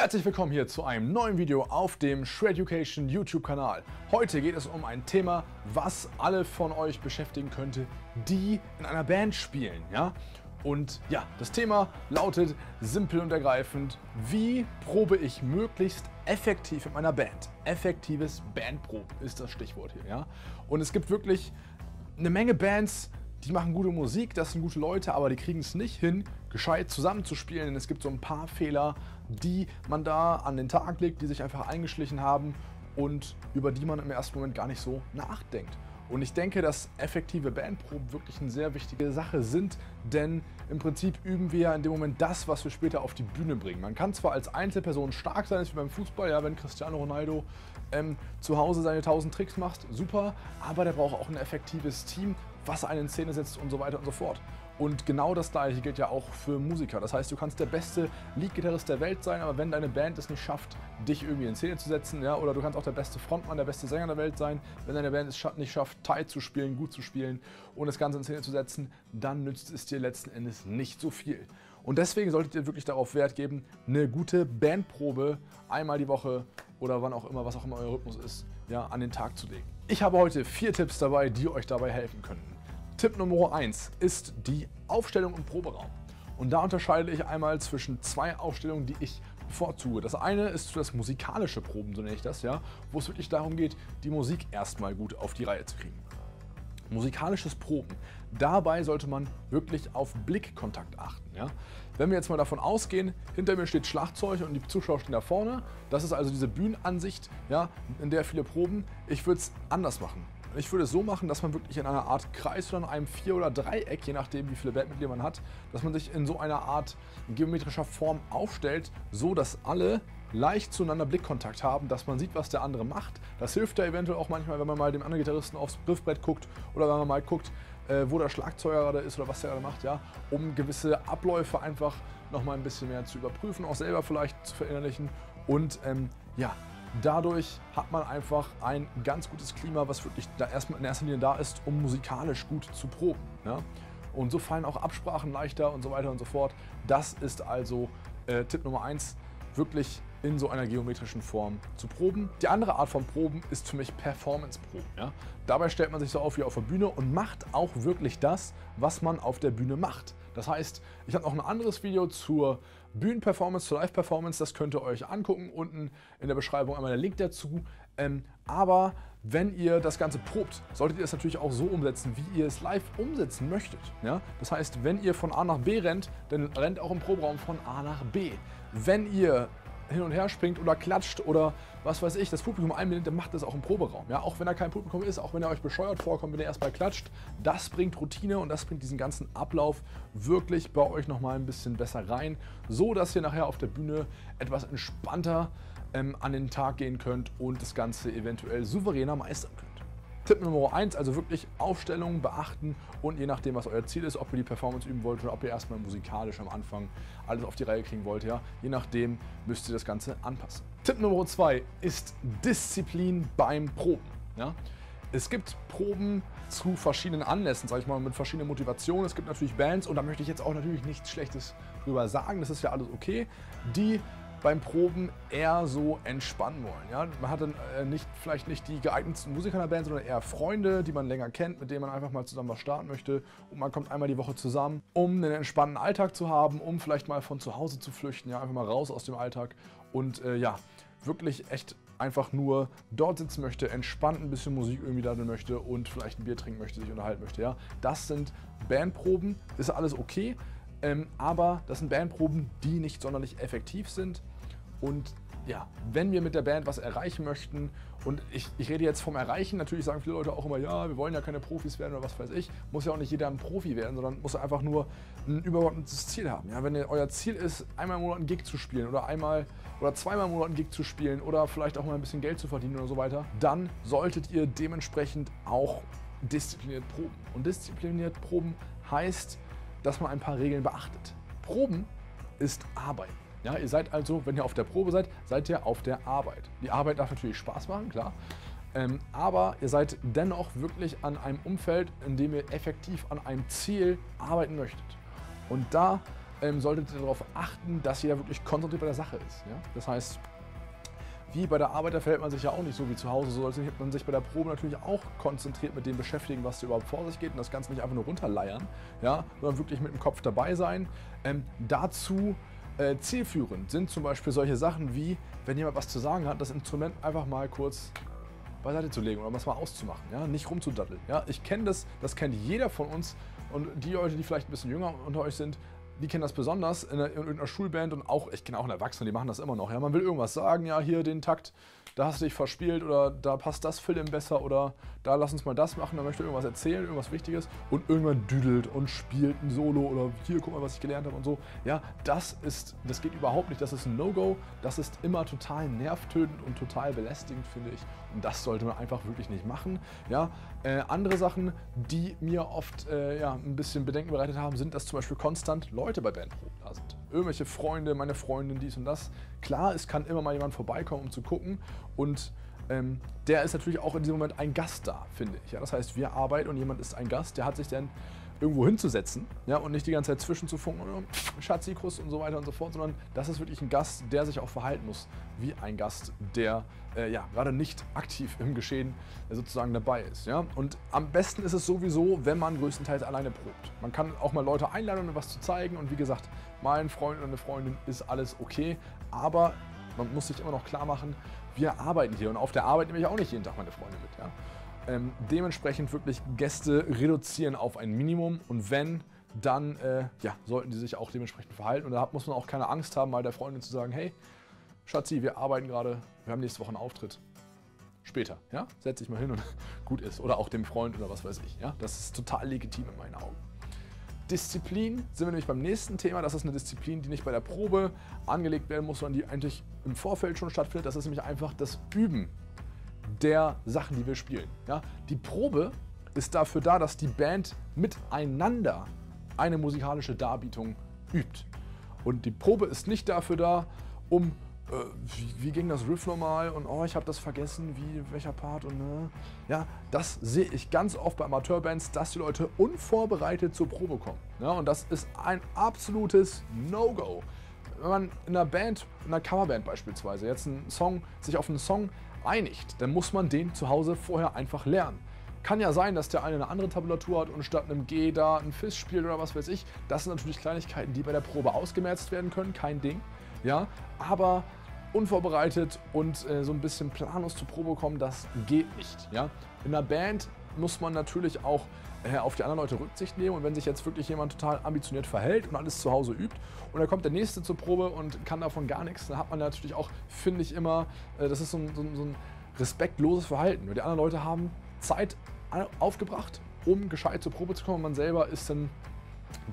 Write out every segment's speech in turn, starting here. Herzlich willkommen hier zu einem neuen Video auf dem Shreducation YouTube-Kanal. Heute geht es um ein Thema, was alle von euch beschäftigen könnte, die in einer Band spielen. Ja? Und ja, das Thema lautet simpel und ergreifend, wie probe ich möglichst effektiv in meiner Band? Effektives Bandproben ist das Stichwort hier. Ja? Und es gibt wirklich eine Menge Bands, die machen gute Musik, das sind gute Leute, aber die kriegen es nicht hin, gescheit zusammenzuspielen, denn es gibt so ein paar Fehler, die man da an den Tag legt, die sich einfach eingeschlichen haben und über die man im ersten Moment gar nicht so nachdenkt. Und ich denke, dass effektive Bandproben wirklich eine sehr wichtige Sache sind, denn im Prinzip üben wir ja in dem Moment das, was wir später auf die Bühne bringen. Man kann zwar als Einzelperson stark sein, ist wie beim Fußball, ja, wenn Cristiano Ronaldo zu Hause seine 1000 Tricks macht, super, aber der braucht auch ein effektives Team, was einen in Szene setzt und so weiter und so fort. Und genau das Gleiche gilt ja auch für Musiker. Das heißt, du kannst der beste Lead-Gitarrist der Welt sein, aber wenn deine Band es nicht schafft, dich irgendwie in Szene zu setzen, ja, oder du kannst auch der beste Frontmann, der beste Sänger der Welt sein, wenn deine Band es nicht schafft, tight zu spielen, gut zu spielen und das Ganze in Szene zu setzen, dann nützt es dir letzten Endes nicht so viel. Und deswegen solltet ihr wirklich darauf Wert geben, eine gute Bandprobe einmal die Woche oder wann auch immer, was auch immer euer Rhythmus ist, ja, an den Tag zu legen. Ich habe heute 4 Tipps dabei, die euch dabei helfen könnten. Tipp Nummer 1 ist die Aufstellung im Proberaum. Und da unterscheide ich einmal zwischen 2 Aufstellungen, die ich bevorzuge. Das eine ist das musikalische Proben, so nenne ich das, ja, wo es wirklich darum geht, die Musik erstmal gut auf die Reihe zu kriegen. Musikalisches Proben. Dabei sollte man wirklich auf Blickkontakt achten. Ja? Wenn wir jetzt mal davon ausgehen, hinter mir steht Schlagzeug und die Zuschauer stehen da vorne. Das ist also diese Bühnenansicht, ja, in der viele proben. Ich würde es anders machen. Ich würde es so machen, dass man wirklich in einer Art Kreis oder in einem 4- oder Dreieck, je nachdem wie viele Bandmitglieder man hat, dass man sich in so einer Art geometrischer Form aufstellt, so dass alle leicht zueinander Blickkontakt haben, dass man sieht, was der andere macht. Das hilft da eventuell auch manchmal, wenn man mal dem anderen Gitarristen aufs Griffbrett guckt oder wenn man mal guckt, wo der Schlagzeuger gerade ist oder was der gerade macht, ja, um gewisse Abläufe einfach nochmal ein bisschen mehr zu überprüfen, auch selber vielleicht zu verinnerlichen und ja. Dadurch hat man einfach ein ganz gutes Klima, was wirklich da erstmal in erster Linie da ist, um musikalisch gut zu proben. Ja? Und so fallen auch Absprachen leichter und so weiter und so fort. Das ist also Tipp Nummer 1, wirklich in so einer geometrischen Form zu proben. Die andere Art von Proben ist für mich Performance-Proben. Ja? Dabei stellt man sich so auf wie auf der Bühne und macht auch wirklich das, was man auf der Bühne macht. Das heißt, ich habe noch ein anderes Video zur Bühnenperformance, zur Live-Performance, das könnt ihr euch angucken, unten in der Beschreibung einmal der Link dazu. Aber wenn ihr das Ganze probt, solltet ihr es natürlich auch so umsetzen, wie ihr es live umsetzen möchtet. Ja? Das heißt, wenn ihr von A nach B rennt, dann rennt auch im Proberaum von A nach B. Wenn ihr hin und her springt oder klatscht oder was weiß ich, das Publikum einbindet, dann macht das auch im Proberaum. Ja? Auch wenn da kein Publikum ist, auch wenn ihr euch bescheuert vorkommt, wenn ihr erstmal klatscht, das bringt Routine und das bringt diesen ganzen Ablauf wirklich bei euch nochmal ein bisschen besser rein, so dass ihr nachher auf der Bühne etwas entspannter an den Tag gehen könnt und das Ganze eventuell souveräner meistern könnt. Tipp Nummer 1, also wirklich Aufstellungen beachten und je nachdem, was euer Ziel ist, ob ihr die Performance üben wollt oder ob ihr erstmal musikalisch am Anfang alles auf die Reihe kriegen wollt, ja, je nachdem müsst ihr das Ganze anpassen. Tipp Nummer 2 ist Disziplin beim Proben. Ja. Es gibt Proben zu verschiedenen Anlässen, sag ich mal, mit verschiedenen Motivationen. Es gibt natürlich Bands und da möchte ich jetzt auch natürlich nichts Schlechtes drüber sagen, das ist ja alles okay, die beim Proben eher so entspannen wollen. Ja? Man hat dann vielleicht nicht die geeignetsten Musiker in der Band, sondern eher Freunde, die man länger kennt, mit denen man einfach mal zusammen was starten möchte. Und man kommt einmal die Woche zusammen, um einen entspannten Alltag zu haben, um vielleicht mal von zu Hause zu flüchten, ja? Einfach mal raus aus dem Alltag und ja, wirklich echt einfach nur dort sitzen möchte, entspannt ein bisschen Musik irgendwie daddeln möchte und vielleicht ein Bier trinken möchte, sich unterhalten möchte. Ja? Das sind Bandproben, ist alles okay. Aber das sind Bandproben, die nicht sonderlich effektiv sind und ja, wenn wir mit der Band was erreichen möchten und ich rede jetzt vom Erreichen, natürlich sagen viele Leute auch immer, ja, wir wollen ja keine Profis werden oder was weiß ich, muss ja auch nicht jeder ein Profi werden, sondern muss einfach nur ein übergeordnetes Ziel haben. Ja, wenn euer Ziel ist, einmal im Monat einen Gig zu spielen oder einmal oder zweimal im Monat einen Gig zu spielen oder vielleicht auch mal ein bisschen Geld zu verdienen oder so weiter, dann solltet ihr dementsprechend auch diszipliniert proben. Und diszipliniert proben heißt, dass man ein paar Regeln beachtet. Proben ist Arbeit. Ja, ihr seid also, wenn ihr auf der Probe seid, seid ihr auf der Arbeit. Die Arbeit darf natürlich Spaß machen, klar. Aber ihr seid dennoch wirklich an einem Umfeld, in dem ihr effektiv an einem Ziel arbeiten möchtet. Und da solltet ihr darauf achten, dass ihr da wirklich konzentriert bei der Sache ist. Ja? Das heißt, wie bei der Arbeit, da verhält man sich ja auch nicht so wie zu Hause. So sollte man sich bei der Probe natürlich auch konzentriert mit dem beschäftigen, was da überhaupt vor sich geht und das Ganze nicht einfach nur runterleiern, ja? Sondern wirklich mit dem Kopf dabei sein. Dazu zielführend sind zum Beispiel solche Sachen wie, wenn jemand was zu sagen hat, das Instrument einfach mal kurz beiseite zu legen oder was mal auszumachen, ja? Nicht rumzudatteln. Ja? Ich kenne das, das kennt jeder von uns und die Leute, die vielleicht ein bisschen jünger unter euch sind, die kennen das besonders in irgendeiner Schulband und auch, ich kenne auch einen Erwachsenen, die machen das immer noch. Ja? Man will irgendwas sagen, ja hier den Takt, da hast du dich verspielt oder da passt das Film besser oder da lass uns mal das machen, da möchte irgendwas erzählen, irgendwas Wichtiges und irgendwann düdelt und spielt ein Solo oder hier guck mal, was ich gelernt habe und so. Ja, das geht überhaupt nicht, das ist ein No-Go, das ist immer total nervtötend und total belästigend, finde ich. Und das sollte man einfach wirklich nicht machen. Ja, andere Sachen, die mir oft ja, ein bisschen Bedenken bereitet haben, sind, dass zum Beispiel konstant Leute bei Bandproben da sind. Irgendwelche Freunde, meine Freundin, dies und das. Klar, es kann immer mal jemand vorbeikommen, um zu gucken. Und der ist natürlich auch in diesem Moment ein Gast da, finde ich. Ja, das heißt, wir arbeiten und jemand ist ein Gast, der hat sich dann irgendwo hinzusetzen, ja, und nicht die ganze Zeit zwischenzufunken und Schatzikus und so weiter und so fort, sondern das ist wirklich ein Gast, der sich auch verhalten muss wie ein Gast, der ja, gerade nicht aktiv im Geschehen sozusagen dabei ist. Ja? Und am besten ist es sowieso, wenn man größtenteils alleine probt. Man kann auch mal Leute einladen, um was zu zeigen und wie gesagt, mein Freund oder eine Freundin ist alles okay, aber man muss sich immer noch klar machen, wir arbeiten hier und auf der Arbeit nehme ich auch nicht jeden Tag meine Freunde mit. Ja? Dementsprechend wirklich Gäste reduzieren auf ein Minimum und wenn, dann ja, sollten die sich auch dementsprechend verhalten. Und da muss man auch keine Angst haben, mal der Freundin zu sagen, hey Schatzi, wir arbeiten gerade, wir haben nächste Woche einen Auftritt. Später, ja? Setz dich mal hin und gut ist. Oder auch dem Freund oder was weiß ich. Ja? Das ist total legitim in meinen Augen. Disziplin sind wir nämlich beim nächsten Thema. Das ist eine Disziplin, die nicht bei der Probe angelegt werden muss, sondern die eigentlich im Vorfeld schon stattfindet. Das ist nämlich einfach das Üben der Sachen, die wir spielen. Ja? Die Probe ist dafür da, dass die Band miteinander eine musikalische Darbietung übt. Und die Probe ist nicht dafür da, um wie ging das Riff nochmal und oh, ich habe das vergessen, wie, welcher Part und ne. Ja, das sehe ich ganz oft bei Amateurbands, dass die Leute unvorbereitet zur Probe kommen. Ja, und das ist ein absolutes No-Go. Wenn man in einer Band, in einer Coverband beispielsweise, jetzt einen Song, sich auf einen Song einigt, dann muss man den zu Hause vorher einfach lernen. Kann ja sein, dass der eine andere Tabulatur hat und statt einem G da ein Fis spielt oder was weiß ich. Das sind natürlich Kleinigkeiten, die bei der Probe ausgemerzt werden können, kein Ding. Ja, aber unvorbereitet und so ein bisschen planlos zur Probe kommen, das geht nicht. Ja? In einer Band muss man natürlich auch auf die anderen Leute Rücksicht nehmen und wenn sich jetzt wirklich jemand total ambitioniert verhält und alles zu Hause übt und dann kommt der Nächste zur Probe und kann davon gar nichts, dann hat man natürlich auch, finde ich immer, das ist so ein respektloses Verhalten. Die anderen Leute haben Zeit aufgebracht, um gescheit zur Probe zu kommen und man selber ist dann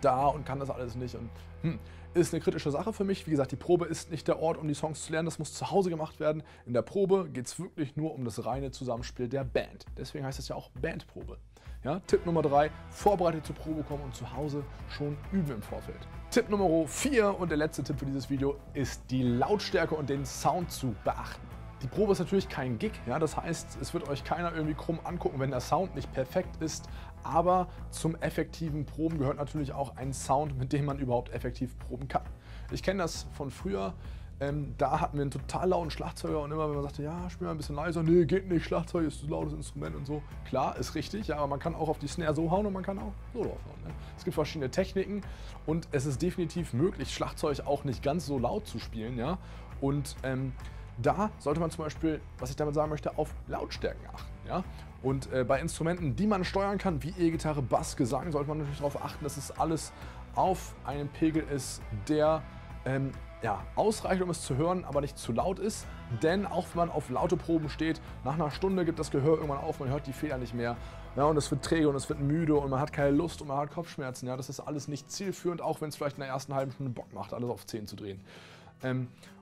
da und kann das alles nicht und ist eine kritische Sache für mich. Wie gesagt, die Probe ist nicht der Ort, um die Songs zu lernen, das muss zu Hause gemacht werden. In der Probe geht es wirklich nur um das reine Zusammenspiel der Band. Deswegen heißt es ja auch Bandprobe. Ja? Tipp Nummer 3, vorbereitet zur Probe kommen und zu Hause schon üben im Vorfeld. Tipp Nummer 4 und der letzte Tipp für dieses Video ist die Lautstärke und den Sound zu beachten. Die Probe ist natürlich kein Gig, ja? Das heißt, es wird euch keiner irgendwie krumm angucken, wenn der Sound nicht perfekt ist. Aber zum effektiven Proben gehört natürlich auch ein Sound, mit dem man überhaupt effektiv proben kann. Ich kenne das von früher, da hatten wir einen total lauten Schlagzeuger und immer wenn man sagte, ja, spiel mal ein bisschen leiser, nee, geht nicht, Schlagzeug ist ein lautes Instrument und so. Klar, ist richtig, ja, aber man kann auch auf die Snare so hauen und man kann auch so drauf hauen. Ne? Es gibt verschiedene Techniken und es ist definitiv möglich, Schlagzeug auch nicht ganz so laut zu spielen, ja, und da sollte man zum Beispiel, was ich damit sagen möchte, auf Lautstärken achten. Ja? Und bei Instrumenten, die man steuern kann, wie E-Gitarre, Bass, Gesang, sollte man natürlich darauf achten, dass es alles auf einem Pegel ist, der ja, ausreicht, um es zu hören, aber nicht zu laut ist. Denn auch wenn man auf laute Proben steht, nach einer Stunde gibt das Gehör irgendwann auf, man hört die Fehler nicht mehr. Ja, und es wird träge und es wird müde und man hat keine Lust und man hat Kopfschmerzen. Ja? Das ist alles nicht zielführend, auch wenn es vielleicht in der ersten halben Stunde Bock macht, alles auf 10 zu drehen.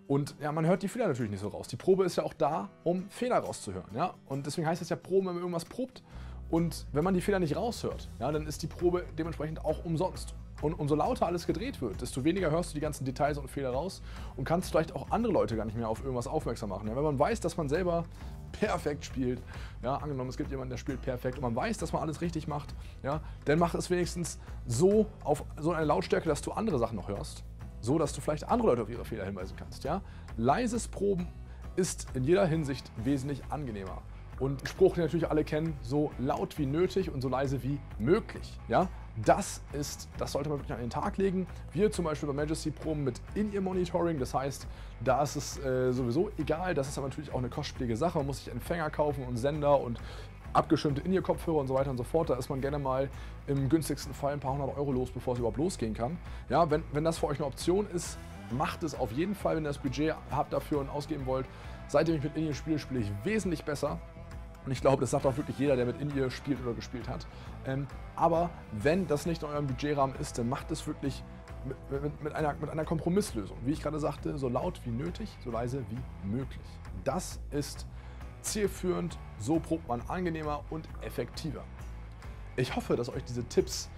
Und ja, man hört die Fehler natürlich nicht so raus. Die Probe ist ja auch da, um Fehler rauszuhören. Ja? Und deswegen heißt es ja Proben, wenn man irgendwas probt. Und wenn man die Fehler nicht raushört, ja, dann ist die Probe dementsprechend auch umsonst. Und so lauter alles gedreht wird, desto weniger hörst du die ganzen Details und Fehler raus und kannst vielleicht auch andere Leute gar nicht mehr auf irgendwas aufmerksam machen. Ja, wenn man weiß, dass man selber perfekt spielt, ja, angenommen es gibt jemanden, der spielt perfekt und man weiß, dass man alles richtig macht, ja, dann mach es wenigstens so auf so eine Lautstärke, dass du andere Sachen noch hörst, so dass du vielleicht andere Leute auf ihre Fehler hinweisen kannst. Ja. Leises Proben ist in jeder Hinsicht wesentlich angenehmer. Und ein Spruch, den natürlich alle kennen, so laut wie nötig und so leise wie möglich. Ja? Das sollte man wirklich an den Tag legen. Wir zum Beispiel bei Majesty proben mit In-Ear-Monitoring, das heißt, da ist es sowieso egal, das ist aber natürlich auch eine kostspielige Sache, man muss sich Empfänger kaufen und Sender und abgeschirmte In-Ear-Kopfhörer und so weiter und so fort, da ist man gerne mal im günstigsten Fall ein paar hundert Euro los, bevor es überhaupt losgehen kann. Ja, wenn das für euch eine Option ist, macht es auf jeden Fall, wenn ihr das Budget habt dafür und ausgeben wollt. Seitdem ich mit In-Ear spiele, spiele ich wesentlich besser. Und ich glaube, das sagt auch wirklich jeder, der mit In-Ear spielt oder gespielt hat. Aber wenn das nicht in eurem Budgetrahmen ist, dann macht es wirklich mit einer Kompromisslösung. Wie ich gerade sagte, so laut wie nötig, so leise wie möglich. Das ist zielführend, so probt man angenehmer und effektiver. Ich hoffe, dass euch diese Tipps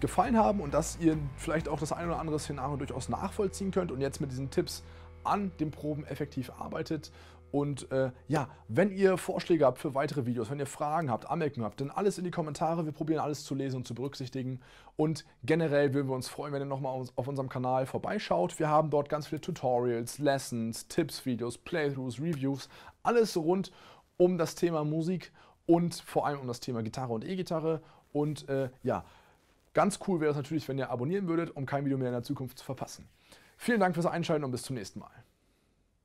gefallen haben und dass ihr vielleicht auch das ein oder andere Szenario durchaus nachvollziehen könnt und jetzt mit diesen Tipps an den Proben effektiv arbeitet. Und ja, wenn ihr Vorschläge habt für weitere Videos, wenn ihr Fragen habt, Anmerkungen habt, dann alles in die Kommentare. Wir probieren alles zu lesen und zu berücksichtigen. Und generell würden wir uns freuen, wenn ihr nochmal auf unserem Kanal vorbeischaut. Wir haben dort ganz viele Tutorials, Lessons, Tipps, Videos, Playthroughs, Reviews, alles rund um das Thema Musik und vor allem um das Thema Gitarre und E-Gitarre. Und ja, ganz cool wäre es natürlich, wenn ihr abonnieren würdet, um kein Video mehr in der Zukunft zu verpassen. Vielen Dank fürs Einschalten und bis zum nächsten Mal.